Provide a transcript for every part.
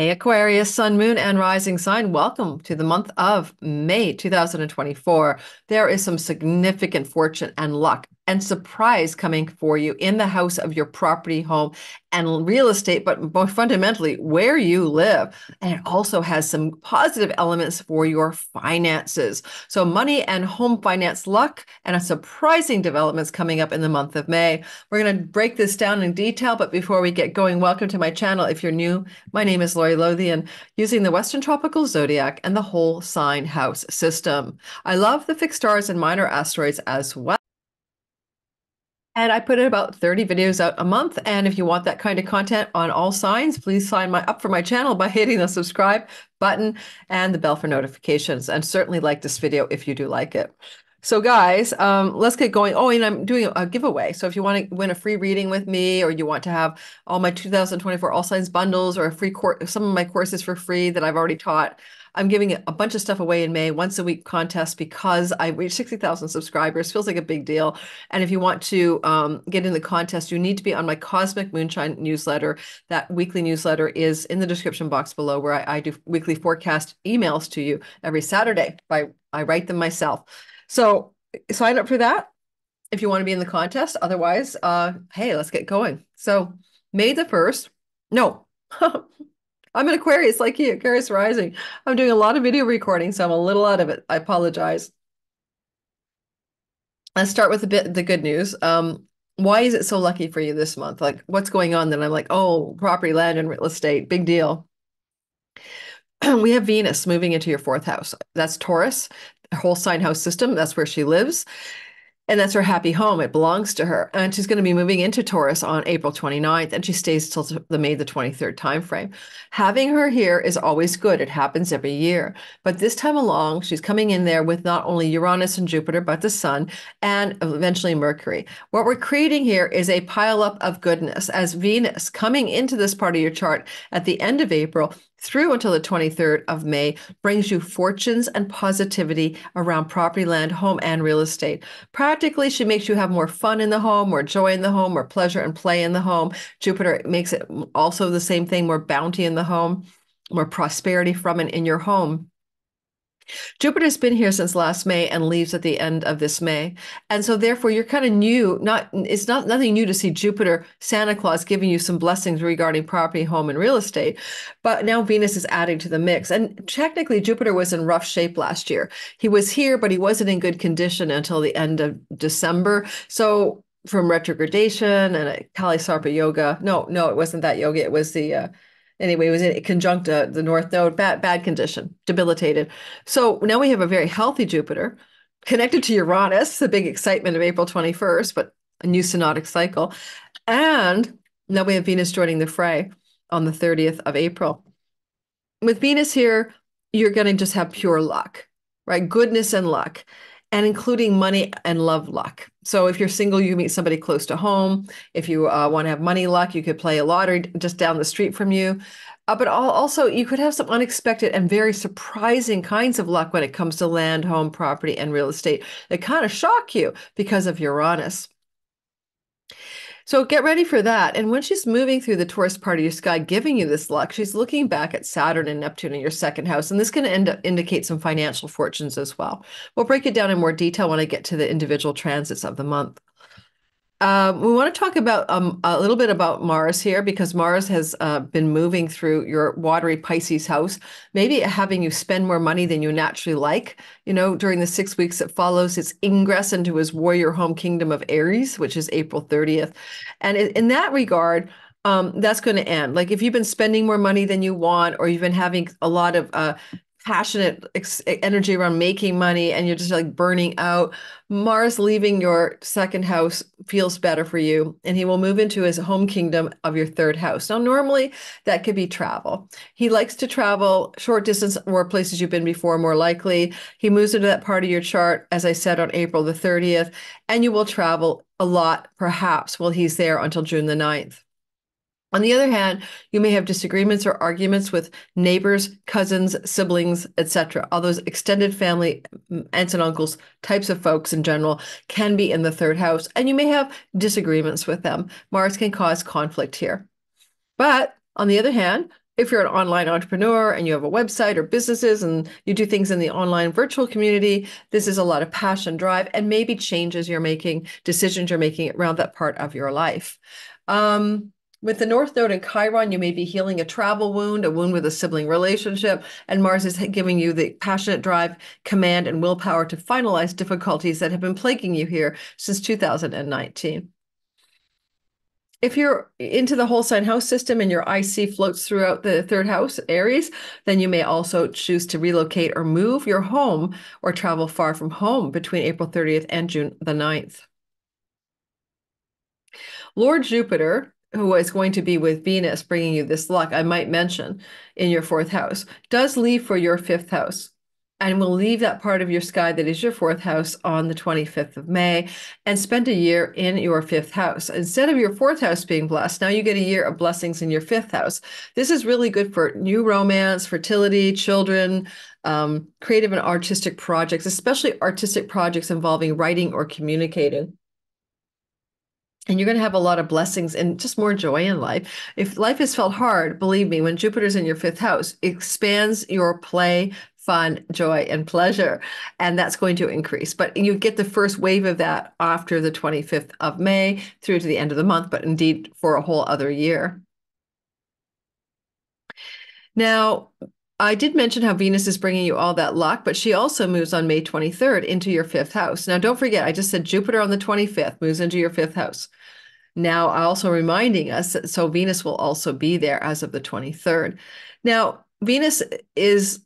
Hey, Aquarius, Sun, Moon, and Rising Sign, welcome to the month of May 2024. There is some significant fortune and luck and surprise coming for you in the house of your property, home, and real estate, but fundamentally where you live. And it also has some positive elements for your finances. So money and home finance luck and a surprising developments coming up in the month of May. We're going to break this down in detail, but before we get going, welcome to my channel. If you're new, my name is Lori Lothian, using the Western Tropical Zodiac and the whole sign house system. I love the fixed stars and minor asteroids as well. And I put about 30 videos out a month. And if you want that kind of content on all signs, please sign up for my channel by hitting the subscribe button and the bell for notifications. And certainly like this video if you do like it. So guys, let's get going. Oh, and I'm doing a giveaway. So if you want to win a free reading with me, or you want to have all my 2024 All Signs bundles, or a free course, some of my courses for free that I've already taught, I'm giving a bunch of stuff away in May, once a week contest, because I reached 60,000 subscribers. Feels like a big deal. And if you want to get in the contest, you need to be on my Cosmic Moonshine newsletter. That weekly newsletter is in the description box below, where I do weekly forecast emails to you every Saturday. I write them myself. So sign up for that if you want to be in the contest. Otherwise, hey, let's get going. So May the 1st, no. I'm an Aquarius like you, Aquarius rising. I'm doing a lot of video recording, so I'm a little out of it. I apologize. Let's start with the good news. Why is it so lucky for you this month? Like, what's going on that I'm like, oh, property, land, and real estate, big deal. We have Venus moving into your fourth house. That's Taurus, the whole sign house system. That's where she lives. And that's her happy home. It belongs to her. And she's going to be moving into Taurus on April 29th. And she stays till the May the 23rd timeframe. Having her here is always good. It happens every year. But this time along, she's coming in there with not only Uranus and Jupiter, but the sun and eventually Mercury. What we're creating here is a pileup of goodness, as Venus coming into this part of your chart at the end of April through until the 23rd of May brings you fortunes and positivity around property, land, home, and real estate. Practically, she makes you have more fun in the home, more joy in the home, more pleasure and play in the home. Jupiter makes it also the same thing, more bounty in the home, more prosperity from and in your home. Jupiter's been here since last May and leaves at the end of this May. And so therefore you're kind of new, nothing new to see Jupiter, Santa Claus, giving you some blessings regarding property, home, and real estate. But now Venus is adding to the mix. And technically Jupiter was in rough shape last year. He was here, but he wasn't in good condition until the end of December. So from retrogradation and Kali Sarpa yoga, no, it wasn't that yoga. It was the, anyway, it was in conjuncta, the North Node, bad condition, debilitated. So now we have a very healthy Jupiter connected to Uranus, the big excitement of April 21st, but a new synodic cycle. And now we have Venus joining the fray on the 30th of April. With Venus here, you're going to just have pure luck, right? Goodness and luck, and including money and love luck. So if you're single, you meet somebody close to home. If you want to have money luck, you could play a lottery just down the street from you. But also, you could have some unexpected and very surprising kinds of luck when it comes to land, home, property, and real estate that kind of shock you because of Uranus. So get ready for that. And when she's moving through the Taurus part of your sky, giving you this luck, she's looking back at Saturn and Neptune in your second house. And this can indicate some financial fortunes as well. We'll break it down in more detail when I get to the individual transits of the month. We want to talk about a little bit about Mars here, because Mars has been moving through your watery Pisces house, maybe having you spend more money than you naturally like. You know, during the 6 weeks that follows its ingress into his warrior home kingdom of Aries, which is April 30th. And in that regard, that's going to end. Like if you've been spending more money than you want, or you've been having a lot of passionate energy around making money, and you're just like burning out, Mars leaving your second house feels better for you, and he will move into his home kingdom of your third house. Now, normally that could be travel. He likes to travel short distance or places you've been before, more likely. He moves into that part of your chart, as I said, on April the 30th, and you will travel a lot, perhaps, while he's there until June the 9th. On the other hand, you may have disagreements or arguments with neighbors, cousins, siblings, etc. All those extended family, aunts and uncles, types of folks in general can be in the third house, and you may have disagreements with them. Mars can cause conflict here. But on the other hand, if you're an online entrepreneur and you have a website or businesses and you do things in the online virtual community, this is a lot of passion, drive, and maybe changes you're making, decisions you're making around that part of your life. With the North Node in Chiron, you may be healing a travel wound, a wound with a sibling relationship, and Mars is giving you the passionate drive, command, and willpower to finalize difficulties that have been plaguing you here since 2019. If you're into the whole sign house system and your IC floats throughout the third house, Aries, then you may also choose to relocate or move your home or travel far from home between April 30th and June the 9th. Lord Jupiter, who is going to be with Venus, bringing you this luck, I might mention, in your fourth house, does leave for your fifth house and will leave that part of your sky that is your fourth house on the 25th of May and spend a year in your fifth house. Instead of your fourth house being blessed, now you get a year of blessings in your fifth house. This is really good for new romance, fertility, children, creative and artistic projects, especially artistic projects involving writing or communicating. And you're going to have a lot of blessings and just more joy in life. If life has felt hard, believe me, when Jupiter's in your fifth house, it expands your play, fun, joy, and pleasure. And that's going to increase. But you get the first wave of that after the 25th of May through to the end of the month, but indeed for a whole other year. Now, I did mention how Venus is bringing you all that luck, but she also moves on May 23rd into your fifth house. Now, don't forget, I just said Jupiter on the 25th moves into your fifth house. Now, also reminding us that so Venus will also be there as of the 23rd. Now, Venus is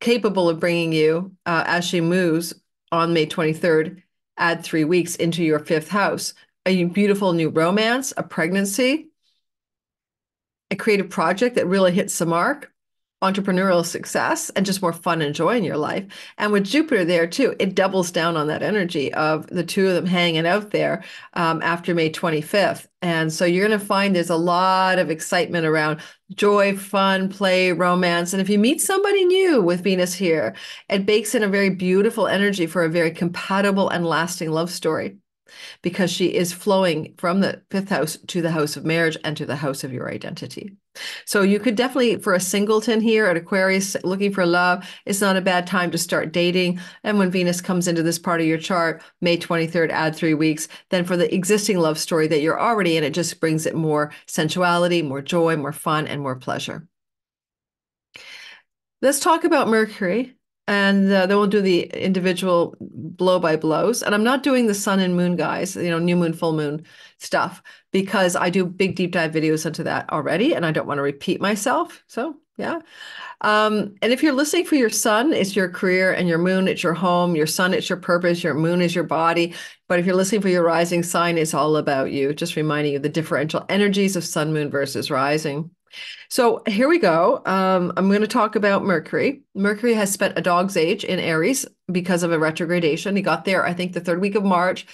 capable of bringing you, as she moves on May 23rd, add 3 weeks into your fifth house, a beautiful new romance, a pregnancy, a creative project that really hits the mark, entrepreneurial success, and just more fun and joy in your life. And with Jupiter there too, it doubles down on that energy of the two of them hanging out there after May 25th. And so you're going to find there's a lot of excitement around joy, fun, play, romance. And if you meet somebody new with Venus here, it bakes in a very beautiful energy for a very compatible and lasting love story, because she is flowing from the fifth house to the house of marriage and to the house of your identity. So you could definitely, for a singleton here at Aquarius looking for love, it's not a bad time to start dating. And when Venus comes into this part of your chart, May 23rd, add 3 weeks. Then for the existing love story that you're already in, it just brings it more sensuality, more joy, more fun, and more pleasure. Let's talk about Mercury. And then we'll do the individual blow-by-blows. And I'm not doing the sun and moon, guys, you know, new moon, full moon stuff, because I do big deep dive videos into that already, and I don't want to repeat myself. So, yeah. And if you're listening for your sun, it's your career, and your moon, it's your home. Your sun, it's your purpose. Your moon is your body. But if you're listening for your rising sign, it's all about you, just reminding you the differential energies of sun, moon versus rising. So here we go. I'm going to talk about Mercury. Mercury has spent a dog's age in Aries because of a retrogradation. He got there, I think, the third week of March.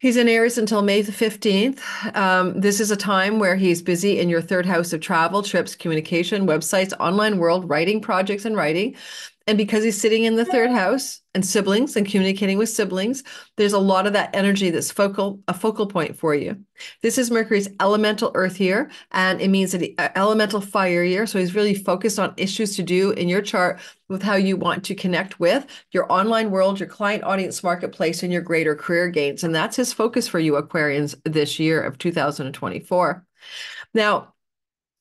He's in Aries until May the 15th. This is a time where he's busy in your third house of travel, trips, communication, websites, online world, writing projects and writing. And because he's sitting in the third house and siblings and communicating with siblings, there's a lot of that energy that's a focal point for you. This is Mercury's elemental earth year, and it means an elemental fire year. So he's really focused on issues to do in your chart with how you want to connect with your online world, your client audience marketplace, and your greater career gains. And that's his focus for you, Aquarians, this year of 2024. Now,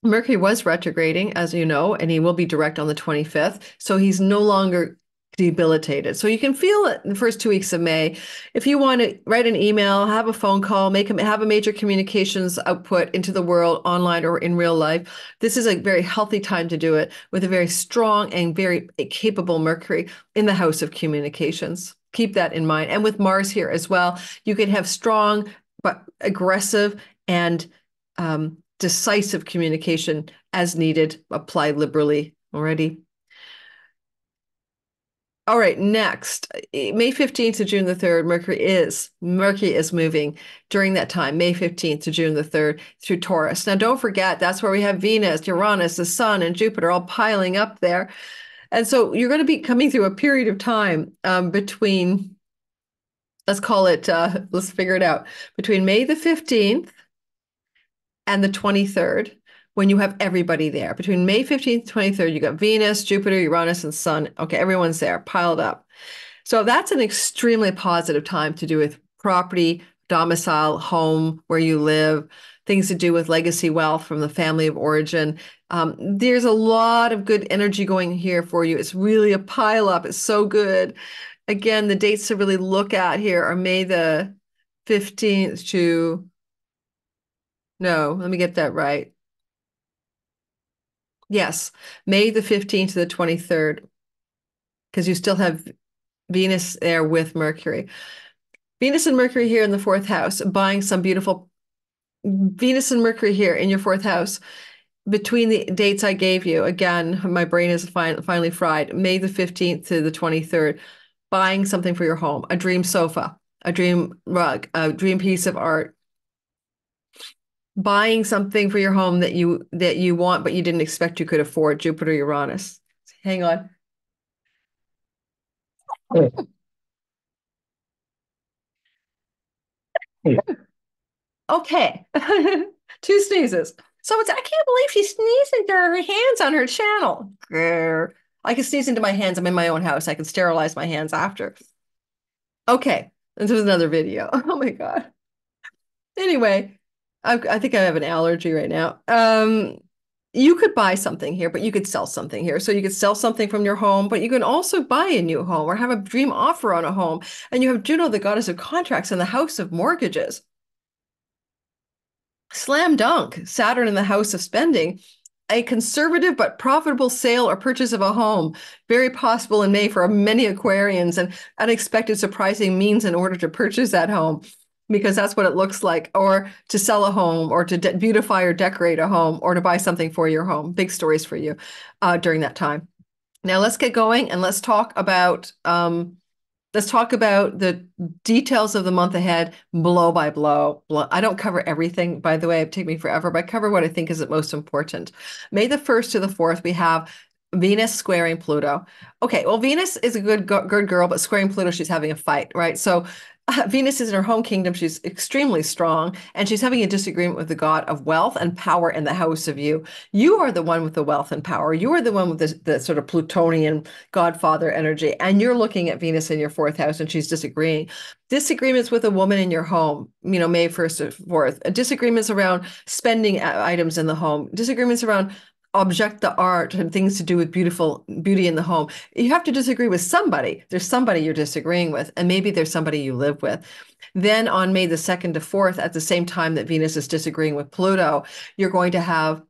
Mercury was retrograding, as you know, and he will be direct on the 25th. So he's no longer debilitated. So you can feel it in the first 2 weeks of May. If you want to write an email, have a phone call, have a major communications output into the world, online or in real life, this is a very healthy time to do it with a very strong and very capable Mercury in the house of communications. Keep that in mind. And with Mars here as well, you can have strong but aggressive and decisive communication as needed. Apply liberally already. All right, next, May 15th to June the 3rd, Mercury is moving during that time, May 15th to June the 3rd through Taurus. Now, don't forget, that's where we have Venus, Uranus, the sun, and Jupiter all piling up there. And so you're going to be coming through a period of time between, let's call it, let's figure it out, between May the 15th and the 23rd, when you have everybody there. Between May 15th, 23rd, you got Venus, Jupiter, Uranus, and Sun. Okay, everyone's there, piled up. So that's an extremely positive time to do with property, domicile, home, where you live, things to do with legacy wealth from the family of origin. There's a lot of good energy going here for you. It's really a pile up. It's so good. Again, the dates to really look at here are May the 15th to, no, let me get that right. Yes, May the 15th to the 23rd, because you still have Venus there with Mercury. Venus and Mercury here in the fourth house, buying some beautiful Venus and Mercury here in your fourth house. Between the dates I gave you, again, my brain is finally fried, May the 15th to the 23rd, buying something for your home, a dream sofa, a dream rug, a dream piece of art, buying something for your home that you want, but you didn't expect you could afford, Jupiter, Uranus. Hang on. Hey. Hey. Okay. 2 sneezes. So it's, I can't believe she sneezed into her hands on her channel. Grr. I can sneeze into my hands. I'm in my own house. I can sterilize my hands after. Okay. This was another video. Oh my God. Anyway, I think I have an allergy right now. You could buy something here, but you could sell something here. So you could sell something from your home, but you can also buy a new home or have a dream offer on a home. And you have Juno, the goddess of contracts, in the house of mortgages. Slam dunk, Saturn in the house of spending, a conservative but profitable sale or purchase of a home, very possible in May for many Aquarians, and unexpected surprising means in order to purchase that home, because that's what it looks like, or to sell a home, or to beautify or decorate a home, or to buy something for your home. Big stories for you during that time. Now let's get going and let's talk about the details of the month ahead, blow by blow. I don't cover everything, by the way. It'd take me forever, but I cover what I think is the most important. May the 1st to the 4th, we have Venus squaring Pluto. Okay, well, Venus is a good girl, but squaring Pluto, she's having a fight, right? So Venus is in her home kingdom. She's extremely strong, and she's having a disagreement with the god of wealth and power in the house of you. You are the one with the wealth and power. You are the one with the sort of Plutonian godfather energy, and you're looking at Venus in your fourth house, and she's disagreeing. Disagreements with a woman in your home, you know, May 1st or 4th. Disagreements around spending items in the home. Disagreements around object, the art, and things to do with beauty in the home. You have to disagree with somebody. There's somebody you're disagreeing with, and maybe there's somebody you live with. Then on May the 2nd to 4th, at the same time that Venus is disagreeing with Pluto, you're going to have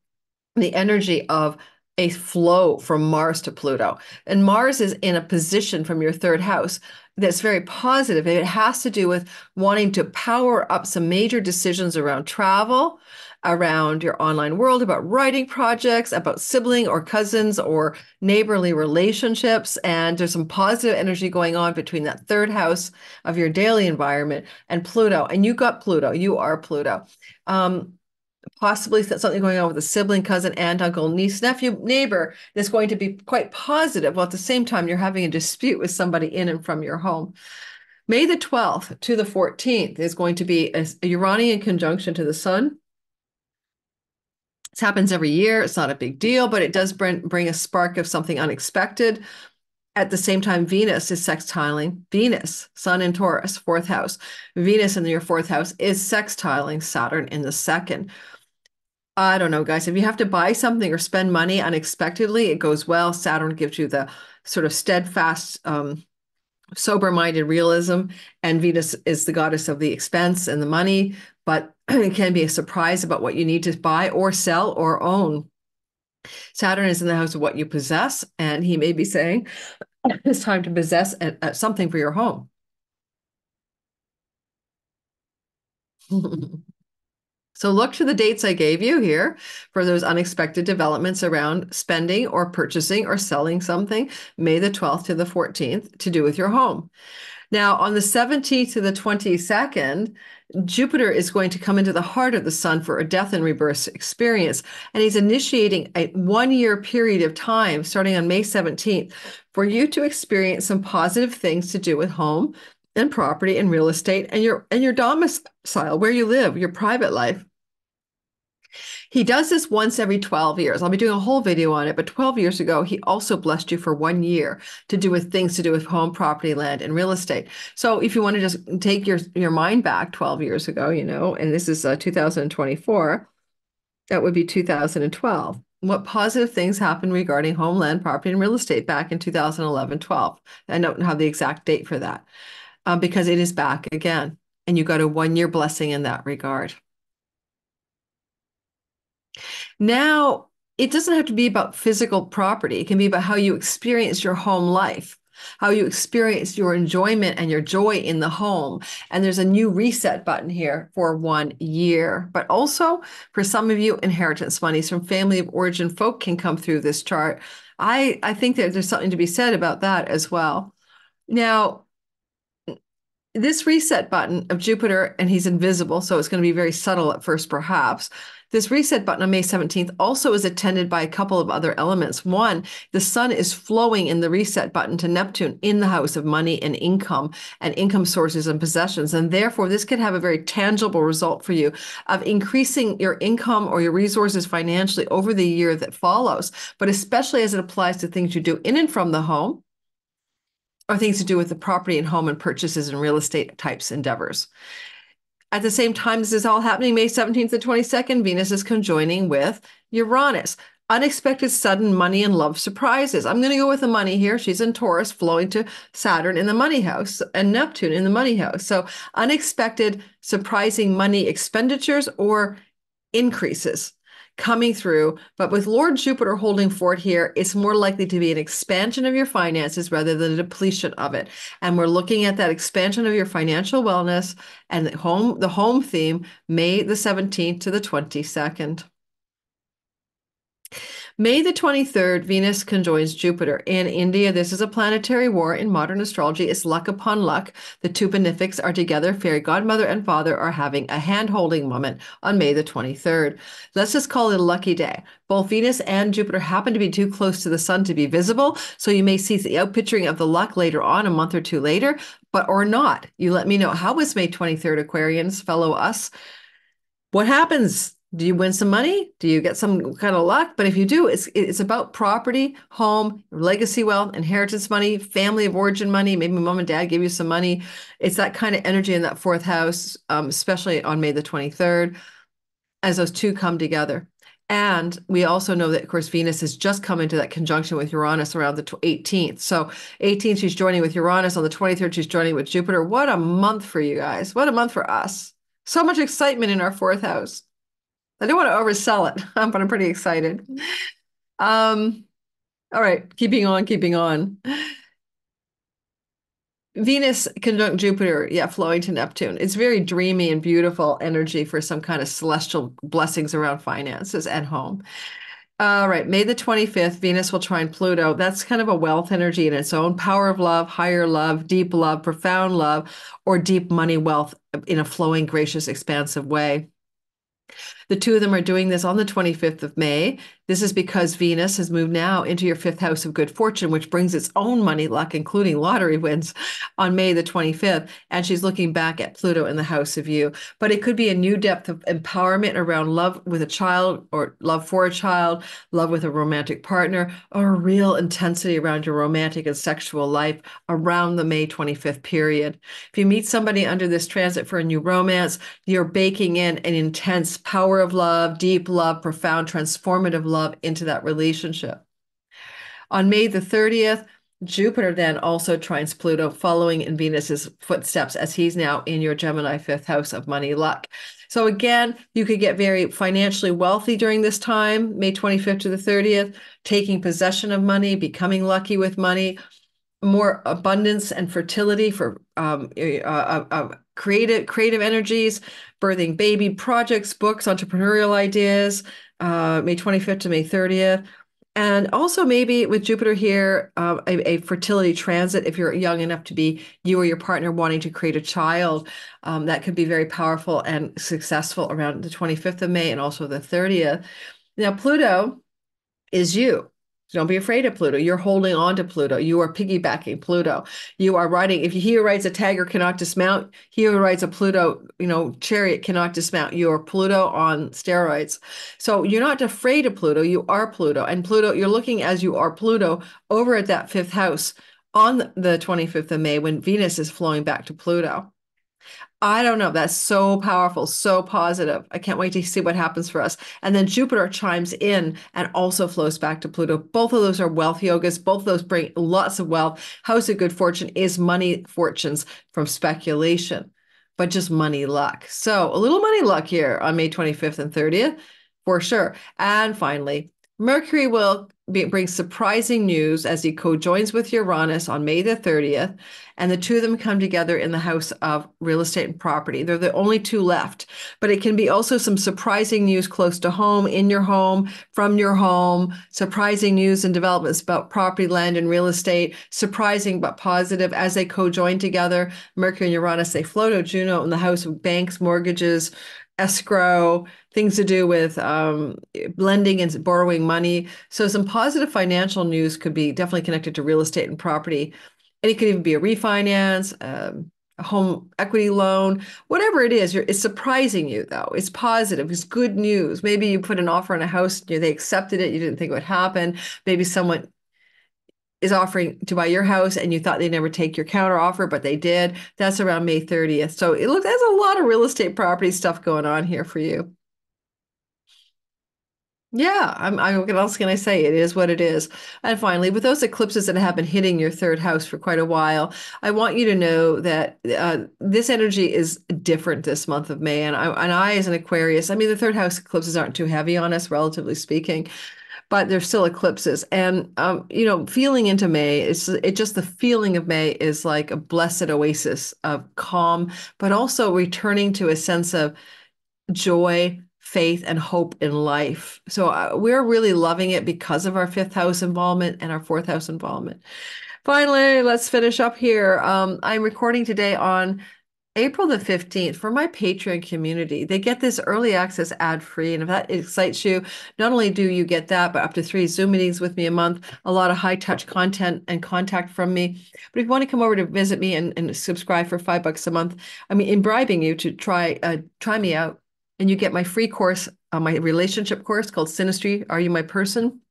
the energy of a flow from Mars to Pluto. And Mars is in a position from your third house that's very positive. It has to do with wanting to power up some major decisions around travel, around your online world, about writing projects, about sibling or cousins or neighborly relationships. And there's some positive energy going on between that third house of your daily environment and Pluto. And you got Pluto. You are Pluto. Possibly something going on with a sibling, cousin, aunt, uncle, niece, nephew, neighbor that's going to be quite positive, while at the same time you're having a dispute with somebody in and from your home. May the 12th to the 14th is going to be a Uranian conjunction to the sun. This happens every year. It's not a big deal, but it does bring a spark of something unexpected. At the same time, Venus is sextiling Venus, Sun in Taurus, fourth house. Venus in your fourth house is sextiling Saturn in the second. I don't know, guys. If you have to buy something or spend money unexpectedly, it goes well. Saturn gives you the sort of steadfast, sober-minded realism, and Venus is the goddess of the expense and the money, but it can be a surprise about what you need to buy or sell or own. Saturn is in the house of what you possess, and he may be saying it's time to possess something for your home. So look to the dates I gave you here for those unexpected developments around spending or purchasing or selling something, May the 12th to the 14th, to do with your home. Now, on the 17th to the 22nd, Jupiter is going to come into the heart of the sun for a death and rebirth experience. And he's initiating a one-year period of time starting on May 17th for you to experience some positive things to do with home and property and real estate and your domicile, where you live, your private life. He does this once every 12 years. I'll be doing a whole video on it, but 12 years ago, he also blessed you for 1 year to do with things to do with home, property, land, and real estate. So if you want to just take your mind back 12 years ago, you know, and this is 2024, that would be 2012. What positive things happened regarding homeland, property, and real estate back in 2011-12? I don't have the exact date for that because it is back again. And you got a one-year blessing in that regard. Now, it doesn't have to be about physical property. It can be about how you experience your home life, how you experience your enjoyment and your joy in the home. And there's a new reset button here for 1 year. But also, for some of you, inheritance monies from family of origin folk can come through this chart. I think that there's something to be said about that as well. Now, this reset button of Jupiter, and he's invisible, so it's going to be very subtle at first, perhaps. This reset button on May 17th also is attended by a couple of other elements. One, the sun is flowing in the reset button to Neptune in the house of money and income sources and possessions. And therefore, this could have a very tangible result for you of increasing your income or your resources financially over the year that follows, but especially as it applies to things you do in and from the home, or things to do with the property and home and purchases and real estate types endeavors. At the same time, this is all happening May 17th to 22nd, Venus is conjoining with Uranus. Unexpected sudden money and love surprises. I'm going to go with the money here. She's in Taurus, flowing to Saturn in the money house and Neptune in the money house. So unexpected, surprising money expenditures or increases coming through. But with Lord Jupiter holding fort here, it's more likely to be an expansion of your finances rather than a depletion of it. And we're looking at that expansion of your financial wellness and the home theme, May the 17th to the 22nd. May the 23rd, Venus conjoins Jupiter in India. This is a planetary war in modern astrology. It's luck upon luck. The two benefics are together. Fairy godmother and father are having a hand-holding moment on May the 23rd. Let's just call it a lucky day. Both Venus and Jupiter happen to be too close to the sun to be visible, so you may see the outpicturing of the luck later on, a month or two later, but or not. You let me know. How was May 23rd, Aquarians, fellow us? What happens? Do you win some money? Do you get some kind of luck? But if you do, it's about property, home, legacy wealth, inheritance money, family of origin money. Maybe mom and dad give you some money. It's that kind of energy in that fourth house, especially on May the 23rd, as those two come together. And we also know that, of course, Venus has just come into that conjunction with Uranus around the 18th. So 18th, she's joining with Uranus. On the 23rd, she's joining with Jupiter. What a month for you guys. What a month for us. So much excitement in our fourth house. I don't want to oversell it, but I'm pretty excited. All right, keeping on. Venus conjunct Jupiter, yeah, flowing to Neptune. It's very dreamy and beautiful energy for some kind of celestial blessings around finances and home. All right, May the 25th, Venus will trine Pluto. That's kind of a wealth energy in its own. Power of love, higher love, deep love, profound love, or deep money wealth in a flowing, gracious, expansive way. The two of them are doing this on the 25th of May. This is because Venus has moved now into your fifth house of good fortune, which brings its own money luck, including lottery wins, on May the 25th. And she's looking back at Pluto in the house of you. But it could be a new depth of empowerment around love with a child or love for a child, love with a romantic partner, or real intensity around your romantic and sexual life around the May 25th period. If you meet somebody under this transit for a new romance, you're baking in an intense power of love, deep love, profound, transformative love into that relationship. On May the 30th, Jupiter then also trines Pluto, following in Venus's footsteps as he's now in your Gemini fifth house of money luck. So again, you could get very financially wealthy during this time, May 25th to the 30th, taking possession of money, becoming lucky with money, more abundance and fertility for creative energies, birthing baby projects, books, entrepreneurial ideas, May 25th to May 30th. And also maybe with Jupiter here, a fertility transit, if you're young enough to be you or your partner wanting to create a child, that could be very powerful and successful around the 25th of May and also the 30th. Now, Pluto is you. So don't be afraid of Pluto. You're holding on to Pluto. You are piggybacking Pluto. You are riding. If he who rides a tiger cannot dismount, he who rides a Pluto, chariot cannot dismount. You are Pluto on steroids. So you're not afraid of Pluto. You are Pluto. And Pluto, you're looking as you are Pluto over at that fifth house on the 25th of May when Venus is flowing back to Pluto. I don't know. That's so powerful, so positive. I can't wait to see what happens for us. And then Jupiter chimes in and also flows back to Pluto. Both of those are wealth yogas. Both of those bring lots of wealth. House of good fortune is money fortunes from speculation, but just money luck. So a little money luck here on May 25th and 30th for sure. And finally, Mercury will bring surprising news as he co-joins with Uranus on May the 30th, and the two of them come together in the house of real estate and property. They're the only two left, but it can be also some surprising news close to home, in your home, from your home, surprising news and developments about property, land, and real estate, surprising but positive as they co-join together. Mercury and Uranus, they flow to Juno in the house of banks, mortgages, escrow, things to do with lending and borrowing money. So some positive financial news could be definitely connected to real estate and property. And it could even be a refinance, a home equity loan, whatever it is. It's surprising you, though. It's positive. It's good news. Maybe you put an offer on a house, they accepted it. You didn't think it would happen. Maybe someone is offering to buy your house and you thought they'd never take your counter offer, but they did. That's around May 30th. So there's a lot of real estate property stuff going on here for you. Yeah, what else can I say? It is what it is. And finally, with those eclipses that have been hitting your third house for quite a while, I want you to know that this energy is different this month of May. And I, as an Aquarius, the third house eclipses aren't too heavy on us, relatively speaking, but there's still eclipses. And, feeling into May, it's just the feeling of May is like a blessed oasis of calm, but also returning to a sense of joy, faith, and hope in life. So we're really loving it because of our fifth house involvement and our fourth house involvement. Finally, let's finish up here. I'm recording today on April the 15th for my Patreon community. They get this early access ad-free, and if that excites you, not only do you get that, but up to 3 Zoom meetings with me a month, a lot of high-touch content and contact from me. But if you want to come over to visit me and subscribe for $5 a month, I'm bribing you to try me out, and you get my free course, my relationship course called Synastry, Are You My Person?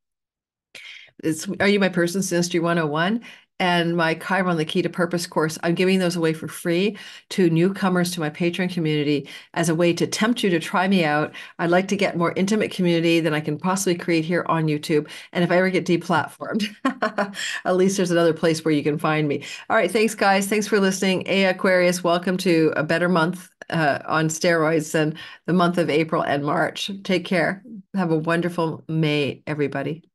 It's Are You My Person, Synastry 101. And my Chiron, the Key to Purpose course. I'm giving those away for free to newcomers to my Patreon community as a way to tempt you to try me out. I'd like to get more intimate community than I can possibly create here on YouTube. And if I ever get deplatformed, at least there's another place where you can find me. All right, thanks, guys. Thanks for listening. Hey, Aquarius, welcome to a better month on steroids than the month of April and March. Take care. Have a wonderful May, everybody.